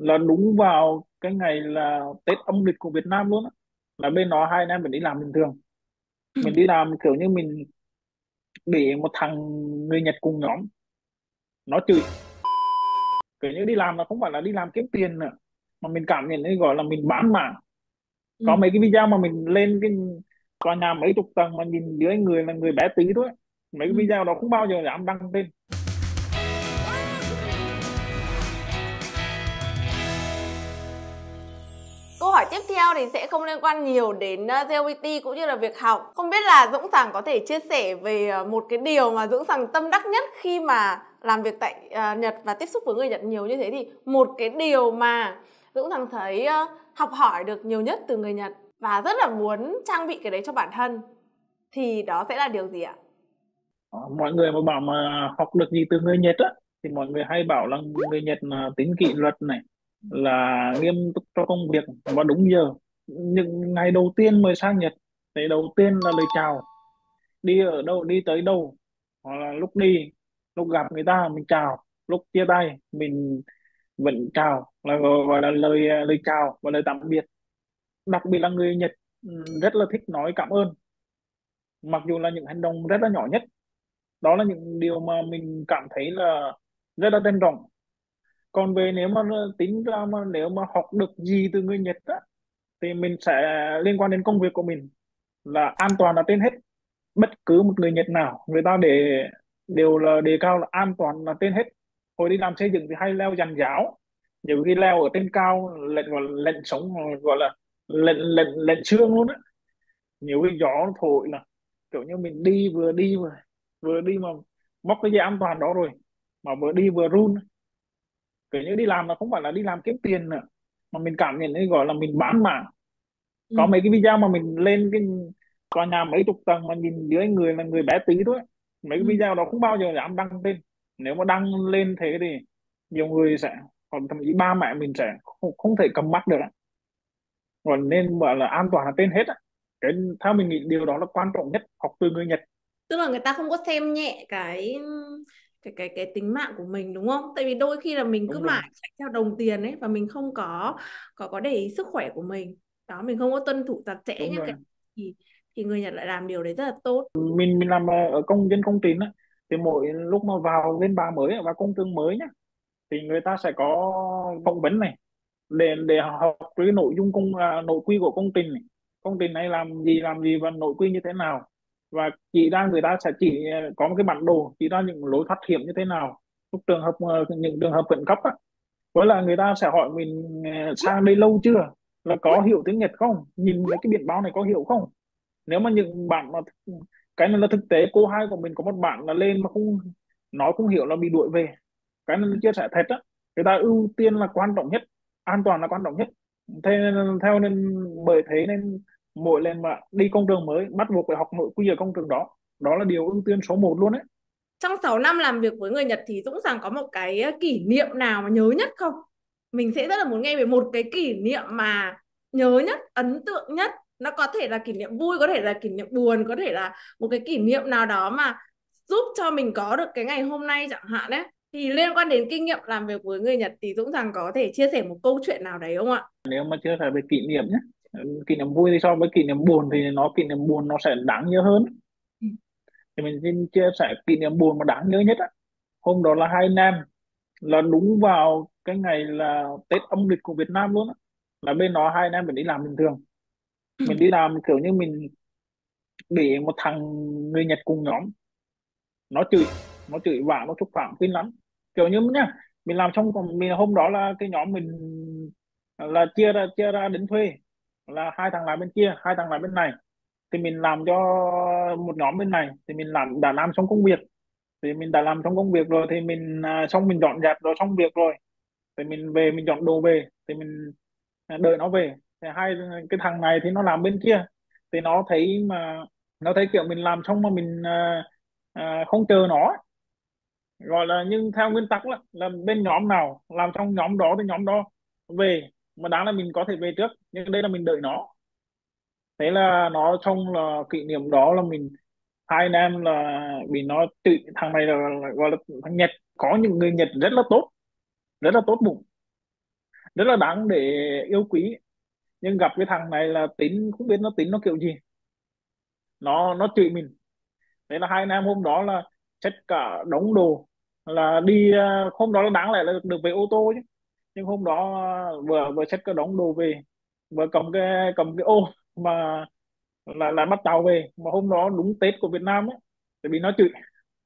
là đúng vào cái ngày là Tết âm lịch của Việt Nam luôn á, là bên nó 2 anh em mình đi làm bình thường. Mình đi làm kiểu như mình để một thằng người Nhật cùng nhóm nó chửi, kiểu như đi làm là không phải là đi làm kiếm tiền nữa, mà mình cảm nhận đấy gọi là mình bán mạng. Có mấy cái video mà mình lên cái tòa nhà mấy chục tầng mà nhìn dưới người là người bé tí thôi, mấy cái video đó không bao giờ dám đăng tên. Câu hỏi tiếp theo thì sẽ không liên quan nhiều đến JLPT cũng như là việc học. Không biết là Dũng Sàng có thể chia sẻ về một cái điều mà Dũng Sàng tâm đắc nhất khi mà làm việc tại Nhật và tiếp xúc với người Nhật nhiều như thế, thì một cái điều mà Dũng Sàng thấy học hỏi được nhiều nhất từ người Nhật và rất là muốn trang bị cái đấy cho bản thân, thì đó sẽ là điều gì ạ? Mọi người mà bảo mà học được gì từ người Nhật á, thì mọi người hay bảo là người Nhật là tính kỷ luật này, là nghiêm túc cho công việc và đúng giờ. Những ngày đầu tiên mới sang Nhật thì đầu tiên là lời chào, đi ở đâu đi tới đâu, hoặc là lúc đi lúc gặp người ta mình chào, lúc chia tay mình vẫn chào, là gọi là lời chào và lời tạm biệt. Đặc biệt là người Nhật rất là thích nói cảm ơn, mặc dù là những hành động rất là nhỏ nhất. Đó là những điều mà mình cảm thấy là rất là trân trọng. Còn về nếu mà tính ra mà nếu mà học được gì từ người Nhật á, thì mình sẽ liên quan đến công việc của mình, là an toàn là trên hết. Bất cứ một người Nhật nào người ta đều là đề cao là an toàn là trên hết. Hồi đi làm xây dựng thì hay leo giàn giáo, nhiều khi leo ở trên cao lệnh sống, gọi là lệnh xương luôn á. Nhiều khi gió thổi là kiểu như mình đi vừa đi mà móc cái dây an toàn đó rồi mà vừa đi vừa run. Kiểu như đi làm là không phải là đi làm kiếm tiền nữa, mà mình cảm nhận đấy gọi là mình bán mạng. Có mấy cái video mà mình lên cái tòa nhà mấy chục tầng mà nhìn dưới người là người bé tí thôi, mấy cái video đó không bao giờ dám đăng tên. Nếu mà đăng lên thế thì nhiều người sẽ, còn thậm chí ba mẹ mình sẽ không thể cầm mắt được ạ. Còn nên gọi là an toàn là trên hết ạ. Theo mình nghĩ điều đó là quan trọng nhất học từ người Nhật. Tức là người ta không có xem nhẹ cái tính mạng của mình, đúng không? Tại vì đôi khi là mình cứ mãi chạy theo đồng tiền ấy, và mình không có để ý sức khỏe của mình. Đó, mình không có tuân thủ chặt chẽ những cái thì người Nhật lại làm điều đấy rất là tốt. Mình làm ở công trình á, thì mỗi lúc mà vào lên bà mới và công trường mới nhá, thì người ta sẽ có phỏng vấn này để học cái nội dung nội quy của công trình này. Công trình này làm gì và nội quy như thế nào, và chỉ ra người ta sẽ chỉ có một cái bản đồ chỉ ra những lối thoát hiểm như thế nào trong những trường hợp khẩn cấp á. Với là người ta sẽ hỏi mình sang đây lâu chưa, là có hiểu tiếng Nhật không, nhìn mấy cái biển báo này có hiểu không. Nếu mà những bạn mà cái này là thực tế, cô hai của mình có một bạn là lên mà không hiểu là bị đuổi về. Cái này chia sẻ thật á, người ta ưu tiên là quan trọng nhất, an toàn là quan trọng nhất. Bởi thế nên mỗi lần mà đi công trường mới bắt buộc phải học nội quy ở công trường đó. Đó là điều ưu tiên số 1 luôn ấy. Trong 6 năm làm việc với người Nhật thì Dũng Sàng có một cái kỷ niệm nào mà nhớ nhất không? Mình sẽ rất là muốn nghe về một cái kỷ niệm mà nhớ nhất, ấn tượng nhất. Nó có thể là kỷ niệm vui, có thể là kỷ niệm buồn, có thể là một cái kỷ niệm nào đó mà giúp cho mình có được cái ngày hôm nay chẳng hạn đấy. Thì liên quan đến kinh nghiệm làm việc với người Nhật thì Dũng Sàng có thể chia sẻ một câu chuyện nào đấy không ạ? Nếu mà chia sẻ về kỷ niệm nhé, kỷ niệm vui thì so với kỷ niệm buồn thì kỷ niệm buồn nó sẽ đáng nhớ hơn. Thì mình xin chia sẻ kỷ niệm buồn mà đáng nhớ nhất á. Hôm đó là 2 anh em là đúng vào cái ngày là Tết âm lịch của Việt Nam luôn á, là bên nó 2 anh em mình đi làm bình thường. Mình đi làm kiểu như mình để một thằng người Nhật cùng nhóm nó chửi vả, nó xúc phạm kinh lắm. Kiểu như nhá, mình làm xong mình hôm đó là cái nhóm mình là chia ra đến thuê, là 2 thằng làm bên kia, 2 thằng làm bên này. Thì mình làm cho một nhóm bên này, thì mình đã làm xong công việc rồi, thì mình xong mình dọn dẹp rồi xong việc rồi, thì mình về mình dọn đồ về, thì mình đợi nó về. Thì hai cái thằng này thì nó làm bên kia, thì nó thấy kiểu mình làm xong mà mình không chờ nó, gọi là, nhưng theo nguyên tắc là bên nhóm nào làm xong nhóm đó thì nhóm đó về, mà đáng là mình có thể về trước, nhưng đây là mình đợi nó. Thế là nó xong là kỷ niệm đó là mình 2 anh em là bị nó chửi. Thằng này là gọi là thằng Nhật, có những người Nhật rất là tốt bụng, rất là đáng để yêu quý. Nhưng gặp cái thằng này là tính, không biết nó tính nó kiểu gì, nó chửi mình. Thế là hai anh em hôm đó là chất cả đống đồ, là đi hôm đó là đáng lẽ là được về ô tô chứ, nhưng hôm đó vừa vừa chất cả đống đồ về, vừa cầm cái ô mà là bắt tàu về. Mà hôm đó đúng Tết của Việt Nam ấy, tại vì nó chửi.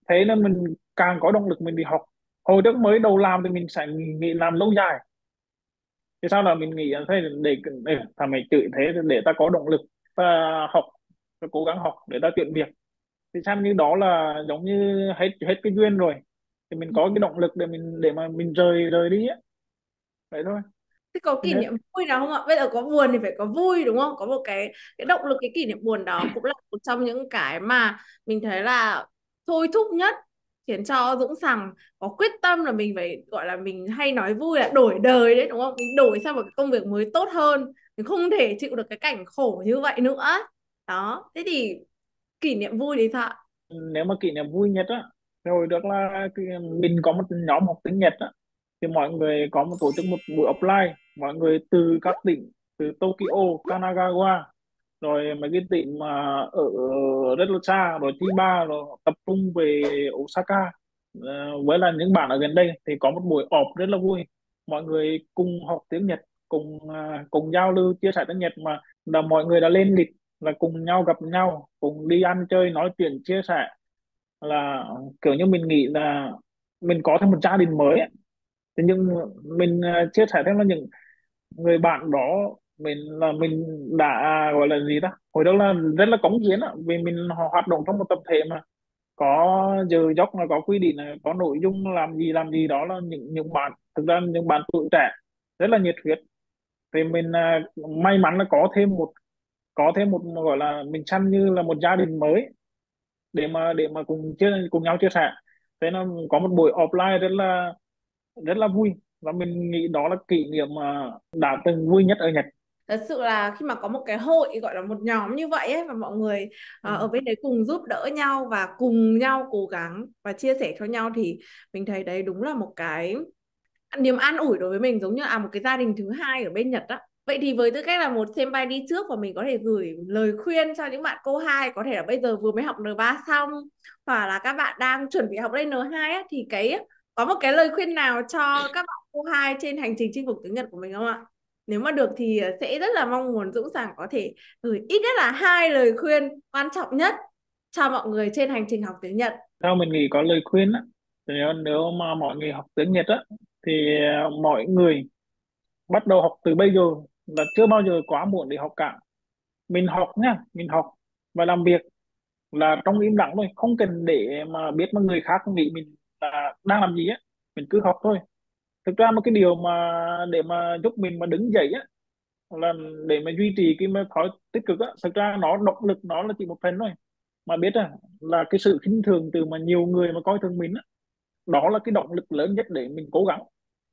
Thế nên mình càng có động lực mình đi học. Hồi trước mới đầu làm thì mình sẽ nghỉ làm lâu dài, thì sau là mình nghĩ thế để thằng mày chửi thế để ta có động lực ta học, ta cố gắng học để ta chuyển việc. Thì xem như đó là giống như hết cái duyên rồi thì mình có cái động lực để mà mình rời đi ấy. Vậy thôi. Thế có kỷ niệm vui nào không ạ? Bây giờ có buồn thì phải có vui đúng không? Có một cái động lực, cái kỷ niệm buồn đó cũng là một trong những cái mà mình thấy là thôi thúc nhất, khiến cho Dũng Sằng có quyết tâm là mình phải, gọi là mình hay nói vui là đổi đời đấy đúng không? Mình đổi sang một cái công việc mới tốt hơn, mình không thể chịu được cái cảnh khổ như vậy nữa. Đó, thế thì kỷ niệm vui thì sao? Nếu mà kỷ niệm vui nhất á, rồi được là mình có một nhóm học tiếng Nhật á, thì mọi người có một tổ chức một buổi offline, mọi người từ các tỉnh, từ Tokyo, Kanagawa, rồi mấy cái tỉnh mà ở rất là xa, rồi Chiba, rồi tập trung về Osaka với là những bạn ở gần đây, thì có một buổi họp rất là vui, mọi người cùng học tiếng Nhật, cùng giao lưu chia sẻ tiếng Nhật, mà là mọi người đã lên lịch là cùng nhau gặp nhau, cùng đi ăn chơi, nói chuyện chia sẻ, là kiểu như mình nghĩ là mình có thêm một gia đình mới ấy. Thế nhưng mình chia sẻ thêm là những người bạn đó mình đã gọi là gì ta, hồi đó là rất là cống hiến á, vì mình hoạt động trong một tập thể mà có giờ giấc, là có quy định, là có nội dung làm gì đó, là những bạn, thực ra những bạn tuổi trẻ rất là nhiệt huyết. Thì mình may mắn là có thêm một gọi là mình chăn như là một gia đình mới để mà cùng nhau chia sẻ. Thế nên có một buổi offline rất là vui, và mình nghĩ đó là kỷ niệm mà đã từng vui nhất ở Nhật. Thật sự là khi mà có một cái hội, gọi là một nhóm như vậy ấy, và mọi người ở bên đấy cùng giúp đỡ nhau và cùng nhau cố gắng và chia sẻ cho nhau, thì mình thấy đấy đúng là một cái niềm an ủi đối với mình, giống như là một cái gia đình thứ hai ở bên Nhật đó. Vậy thì với tư cách là một senpai đi trước, và mình có thể gửi lời khuyên cho những bạn cô 2, có thể là bây giờ vừa mới học N3 xong, hoặc là các bạn đang chuẩn bị học lên N2 ấy, thì có một cái lời khuyên nào cho các bạn cô 2 trên hành trình chinh phục tiếng Nhật của mình không ạ? Nếu mà được thì sẽ rất là mong muốn Dũng Sằng có thể gửi ít nhất là 2 lời khuyên quan trọng nhất cho mọi người trên hành trình học tiếng Nhật. Theo mình nghĩ có lời khuyên á, nếu mà mọi người học tiếng Nhật á, thì mọi người bắt đầu học từ bây giờ, là chưa bao giờ quá muộn để học cả. Mình học nha, mình học và làm việc là trong im lặng thôi, không cần để mà biết mà người khác nghĩ mình đang làm gì á, mình cứ học thôi. Thực ra một cái điều mà để mà giúp mình mà đứng dậy á, là để mà duy trì cái thói tích cực á, thực ra nó động lực nó là chỉ một phần thôi, mà biết là cái sự khinh thường từ mà nhiều người mà coi thường mình á, đó là cái động lực lớn nhất để mình cố gắng.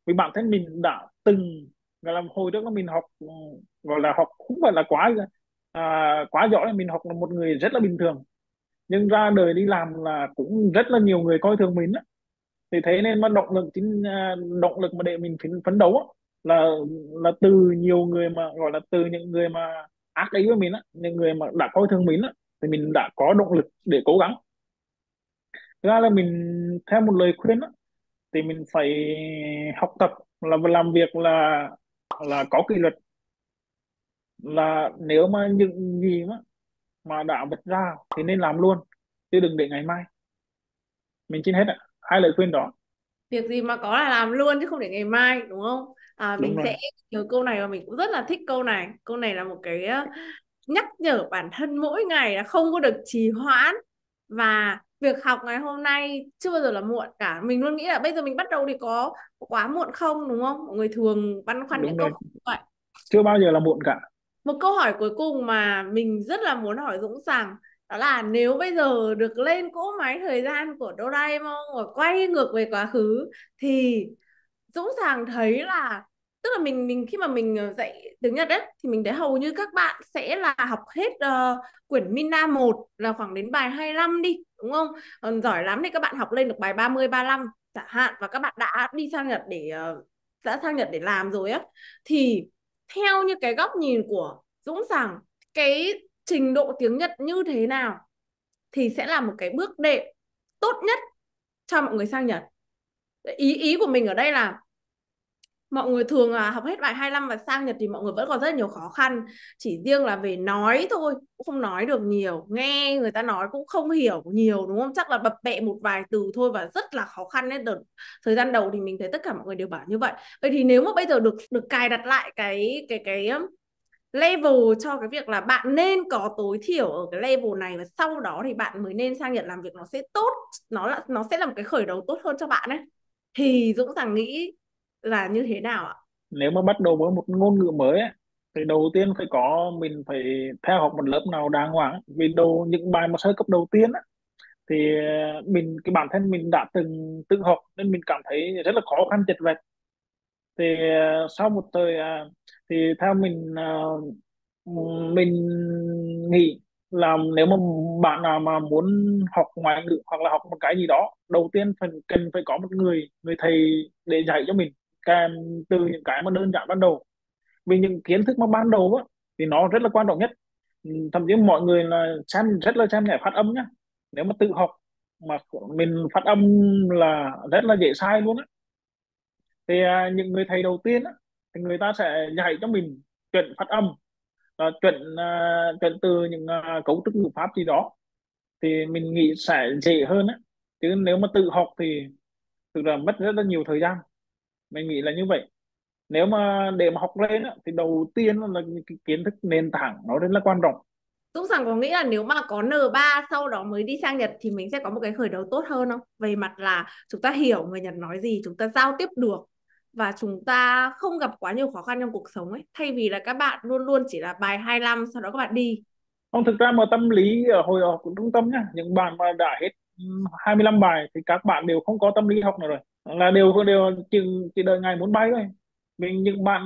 Vì bản thân mình đã từng là hồi trước đó mình học, gọi là học không phải là quá giỏi, mình học là một người rất là bình thường, nhưng ra đời đi làm là cũng rất là nhiều người coi thường mình á. Thì thế nên mà động lực mà để mình phấn đấu á, là từ nhiều người, mà gọi là từ những người mà ác ý với mình á, những người mà đã coi thường mình á, thì mình đã có động lực để cố gắng. Thực ra là mình theo một lời khuyên á, thì mình phải học tập là làm việc là có kỷ luật, là nếu mà những gì mà đã bật ra thì nên làm luôn, chứ đừng để ngày mai. Mình xin hết ạ, 2 lời khuyên đó. Việc gì mà có là làm luôn chứ không để ngày mai đúng không? Mình sẽ nhớ câu này, và mình cũng rất là thích câu này. Câu này là một cái nhắc nhở bản thân mỗi ngày là không có được trì hoãn, và việc học ngày hôm nay chưa bao giờ là muộn cả. Mình luôn nghĩ là bây giờ mình bắt đầu thì có quá muộn không đúng không? Mọi người thường băn khoăn những câu hỏi như vậy. Chưa bao giờ là muộn cả. Một câu hỏi cuối cùng mà mình rất là muốn hỏi Dũng Sằng, đó là nếu bây giờ được lên cỗ máy thời gian của Doraemon và quay ngược về quá khứ, thì Dũng Sằng thấy là, tức là mình khi mà mình dạy tiếng Nhật ấy, thì mình thấy hầu như các bạn sẽ là học hết quyển Minna 1 là khoảng đến bài 25 đi đúng không? Còn giỏi lắm thì các bạn học lên được bài 30, 35 chẳng hạn, và các bạn đã đi sang Nhật để đã sang Nhật để làm rồi á, thì theo như cái góc nhìn của Dũng rằng cái trình độ tiếng Nhật như thế nào thì sẽ là một cái bước đệm tốt nhất cho mọi người sang Nhật. Ý của mình ở đây là mọi người thường học hết bài 25 và sang Nhật thì mọi người vẫn còn rất là nhiều khó khăn. Chỉ riêng là về nói thôi, cũng không nói được nhiều, nghe người ta nói cũng không hiểu nhiều, đúng không? Chắc là bập bẹ một vài từ thôi và rất là khó khăn. Nên thời gian đầu thì mình thấy tất cả mọi người đều bảo như vậy. Vậy thì nếu mà bây giờ được cài đặt lại cái level cho cái việc là bạn nên có tối thiểu ở cái level này và sau đó thì bạn mới nên sang Nhật làm việc, nó sẽ tốt, nó sẽ là một cái khởi đầu tốt hơn cho bạn ấy, thì Dũng rằng nghĩ là như thế nào ạ? Nếu mà bắt đầu với một ngôn ngữ mới ấy, thì đầu tiên mình phải theo học một lớp nào đàng hoàng. Vì những bài mà sơ cấp đầu tiên ấy, thì bản thân mình đã từng tự học nên mình cảm thấy rất là khó khăn chật vật. Thì sau một thời thì theo mình nghĩ là nếu mà bạn nào mà muốn học ngoại ngữ hoặc là học một cái gì đó, đầu tiên cần phải có một người thầy để dạy cho mình từ những cái mà đơn giản ban đầu. Vì những kiến thức mà ban đầu á, thì nó rất là quan trọng nhất. Thậm chí mọi người là rất là xem nhẹ phát âm nhá. Nếu mà tự học mà mình phát âm là rất là dễ sai luôn á. Thì những người thầy đầu tiên á, thì người ta sẽ dạy cho mình chuẩn phát âm, chuẩn từ những cấu trúc ngữ pháp gì đó, thì mình nghĩ sẽ dễ hơn á. Chứ nếu mà tự học thì thực ra mất rất là nhiều thời gian, mình nghĩ là như vậy. Nếu mà để mà học lên á, thì đầu tiên là cái kiến thức nền tảng nó rất là quan trọng. Dũng rằng có nghĩa là nếu mà có N3 sau đó mới đi sang Nhật thì mình sẽ có một cái khởi đầu tốt hơn không? Về mặt là chúng ta hiểu người Nhật nói gì, chúng ta giao tiếp được và chúng ta không gặp quá nhiều khó khăn trong cuộc sống ấy, thay vì là các bạn luôn luôn chỉ là bài 25 sau đó các bạn đi. Không, thực ra mà tâm lý ở hồi học trung tâm nhá, những bạn mà đã hết 25 bài thì các bạn đều không có tâm lý học nữa rồi, là đều chỉ đợi ngày muốn bay thôi. Mình những bạn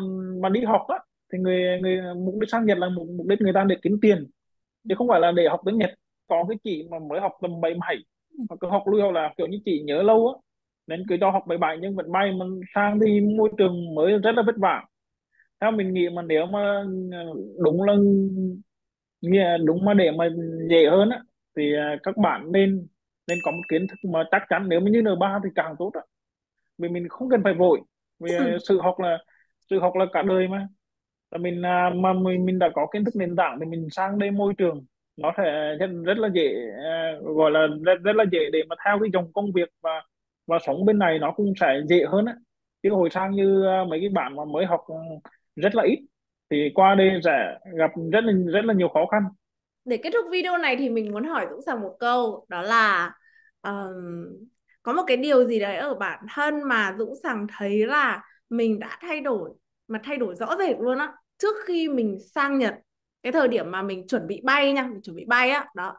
đi học á, thì người mục đích sang Nhật là mục đích người ta để kiếm tiền chứ không phải là để học tiếng Nhật. Có cái chị mà mới học tầm 77 mà cứ học lui hoặc là kiểu như chị nhớ lâu á, nên cứ cho học 77 nhưng vẫn bay mà sang thì môi trường mới rất là vất vả. Theo mình nghĩ mà nếu mà đúng mà để mà dễ hơn á, thì các bạn nên có một kiến thức mà chắc chắn. Nếu mà như N3 thì càng tốt ạ, vì mình không cần phải vội. Vì sự học là cả đời mà. Mình đã có kiến thức nền tảng thì mình sang đây môi trường nó sẽ rất là dễ, gọi là rất là dễ để mà theo cái dòng công việc và sống bên này nó cũng sẽ dễ hơn á. Chứ hồi sang như mấy cái bạn mà mới học rất là ít thì qua đây sẽ gặp rất là nhiều khó khăn. Để kết thúc video này thì mình muốn hỏi Dũng Sàng một câu, đó là có một cái điều gì đấy ở bản thân mà Dũng Sàng thấy là mình đã thay đổi, mà thay đổi rõ rệt luôn á, trước khi mình sang Nhật. Cái thời điểm mà mình chuẩn bị bay nha, mình chuẩn bị bay á, đó,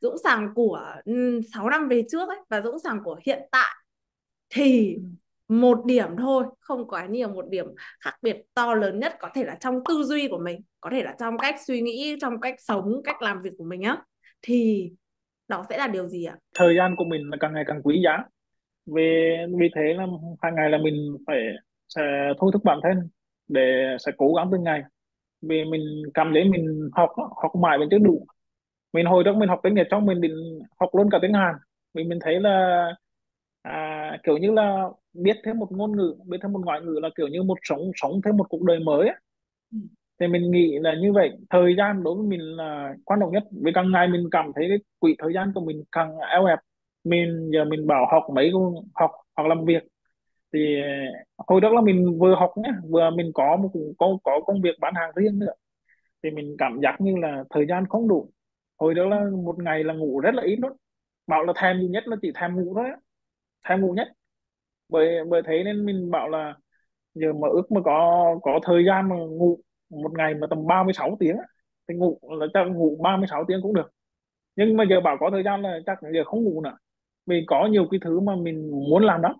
Dũng Sàng của 6 năm về trước ấy, và Dũng Sàng của hiện tại thì một điểm thôi, không quá nhiều, một điểm khác biệt to lớn nhất có thể là trong tư duy của mình, có thể là trong cách suy nghĩ, trong cách sống, cách làm việc của mình á, thì đó sẽ là điều gì ạ? Thời gian của mình là càng ngày càng quý giá. Vì thế là hàng ngày là mình sẽ thôi thúc bản thân để sẽ cố gắng từng ngày. Vì mình cảm thấy mình học mãi mình chưa đủ. Mình hồi trước mình học tiếng Nhật xong mình định học luôn cả tiếng Hàn. Vì mình thấy là kiểu như là biết thêm một ngôn ngữ, biết thêm một ngoại ngữ là kiểu như một sống thêm một cuộc đời mới ấy. Thì mình nghĩ là như vậy. Thời gian đối với mình là quan trọng nhất. Vì càng ngày mình cảm thấy cái quỹ thời gian của mình càng eo hẹp. Giờ mình bảo học hoặc làm việc, thì hồi đó là mình vừa học nhé, vừa mình có công việc bán hàng riêng nữa, thì mình cảm giác như là thời gian không đủ. Hồi đó là một ngày là ngủ rất là ít luôn, bảo là thèm gì nhất là chỉ thèm ngủ thôi, thèm ngủ nhất. Bởi thế nên mình bảo là giờ mà ước mà có thời gian mà ngủ một ngày mà tầm 36 tiếng thì ngủ 36 tiếng cũng được. Nhưng mà giờ bảo có thời gian là chắc giờ không ngủ nữa, vì có nhiều cái thứ mà mình muốn làm đó.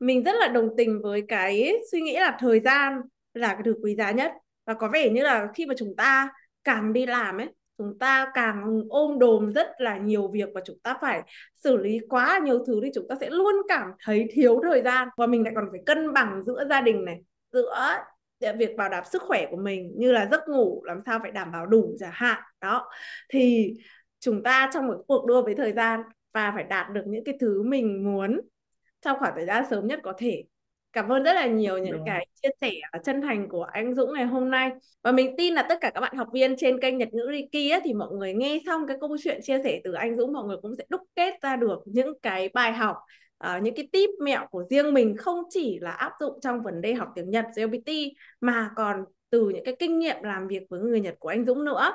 Mình rất là đồng tình với cái suy nghĩ là thời gian là cái thứ quý giá nhất. Và có vẻ như là khi mà chúng ta càng đi làm ấy, chúng ta càng ôm đồm rất là nhiều việc và chúng ta phải xử lý quá nhiều thứ thì chúng ta sẽ luôn cảm thấy thiếu thời gian. Và mình lại còn phải cân bằng giữa gia đình này, giữa việc bảo đảm sức khỏe của mình, như là giấc ngủ làm sao phải đảm bảo đủ chẳng hạn. Đó, thì chúng ta trong một cuộc đua với thời gian và phải đạt được những cái thứ mình muốn trong khoảng thời gian sớm nhất có thể. Cảm ơn rất là nhiều những cái chia sẻ chân thành của anh Dũng ngày hôm nay. Và mình tin là tất cả các bạn học viên trên kênh Nhật ngữ Riki ấy, thì mọi người nghe xong cái câu chuyện chia sẻ từ anh Dũng, mọi người cũng sẽ đúc kết ra được những cái bài học, những cái tip mẹo của riêng mình, không chỉ là áp dụng trong vấn đề học tiếng Nhật JLPT mà còn từ những cái kinh nghiệm làm việc với người Nhật của anh Dũng nữa.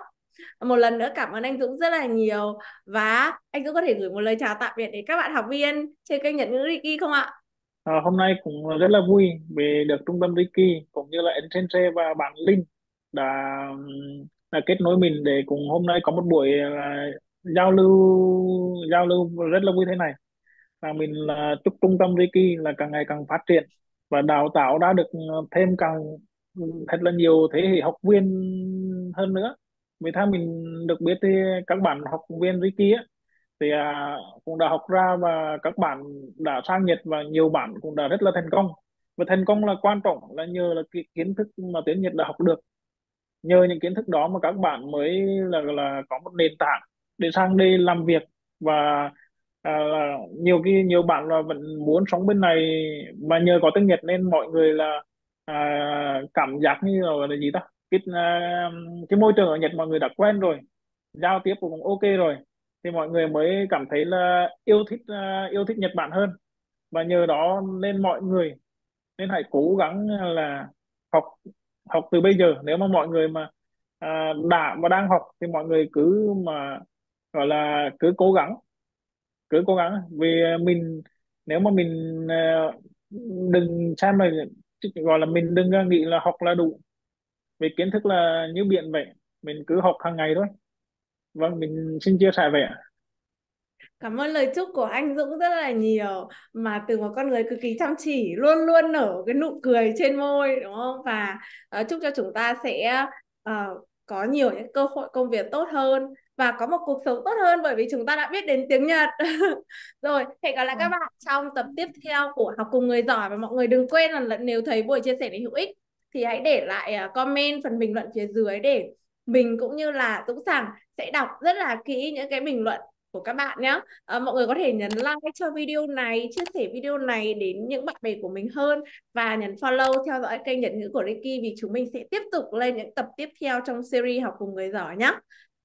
Một lần nữa cảm ơn anh Dũng rất là nhiều. Và anh Dũng có thể gửi một lời chào tạm biệt đến các bạn học viên trên kênh Nhật ngữ Riki không ạ? Hôm nay cũng rất là vui vì được trung tâm Riki cũng như là N-Sensei và bạn Linh đã kết nối mình để cùng hôm nay có một buổi giao lưu rất là vui thế này. Mình là chúc trung tâm Riki là càng ngày càng phát triển và đào tạo đã được thêm càng thật là nhiều thế hệ học viên hơn nữa. Vì theo mình được biết thì các bạn học viên Riki ấy, thì cũng đã học ra và các bạn đã sang Nhật và nhiều bạn cũng đã rất là thành công. Và thành công là quan trọng là nhờ là cái kiến thức mà tiếng Nhật đã học được. Nhờ những kiến thức đó mà các bạn mới là có một nền tảng để sang đây làm việc. Và nhiều bạn là vẫn muốn sống bên này mà nhờ có tiếng Nhật nên mọi người là cảm giác như là gì ta? Cái môi trường ở Nhật mọi người đã quen rồi, giao tiếp cũng ok rồi, thì mọi người mới cảm thấy là yêu thích Nhật Bản hơn. Và nhờ đó nên mọi người nên hãy cố gắng là học từ bây giờ. Nếu mà mọi người mà đã và đang học thì mọi người cứ mà gọi là cứ cố gắng. Vì mình nếu mà mình đừng xem là gọi là mình đừng nghĩ là học là đủ, vì kiến thức là như biển vậy, mình cứ học hàng ngày thôi. Vâng, mình xin chia sẻ vậy ạ. Cảm ơn lời chúc của anh Dũng rất là nhiều. Mà từ một con người cực kỳ chăm chỉ, luôn luôn nở cái nụ cười trên môi, đúng không? Và chúc cho chúng ta sẽ có nhiều những cơ hội công việc tốt hơn và có một cuộc sống tốt hơn, bởi vì chúng ta đã biết đến tiếng Nhật. Rồi, hẹn gặp lại các bạn trong tập tiếp theo của Học Cùng Người Giỏi. Và mọi người đừng quên là nếu thấy buổi chia sẻ này hữu ích thì hãy để lại comment phần bình luận phía dưới để mình cũng như là Dũng Sẵn sẽ đọc rất là kỹ những cái bình luận của các bạn nhé. Mọi người có thể nhấn like cho video này, chia sẻ video này đến những bạn bè của mình hơn và nhấn follow theo dõi kênh Nhật ngữ của Riki, vì chúng mình sẽ tiếp tục lên những tập tiếp theo trong series Học Cùng Người Giỏi nhé.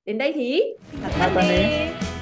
Đến đây thì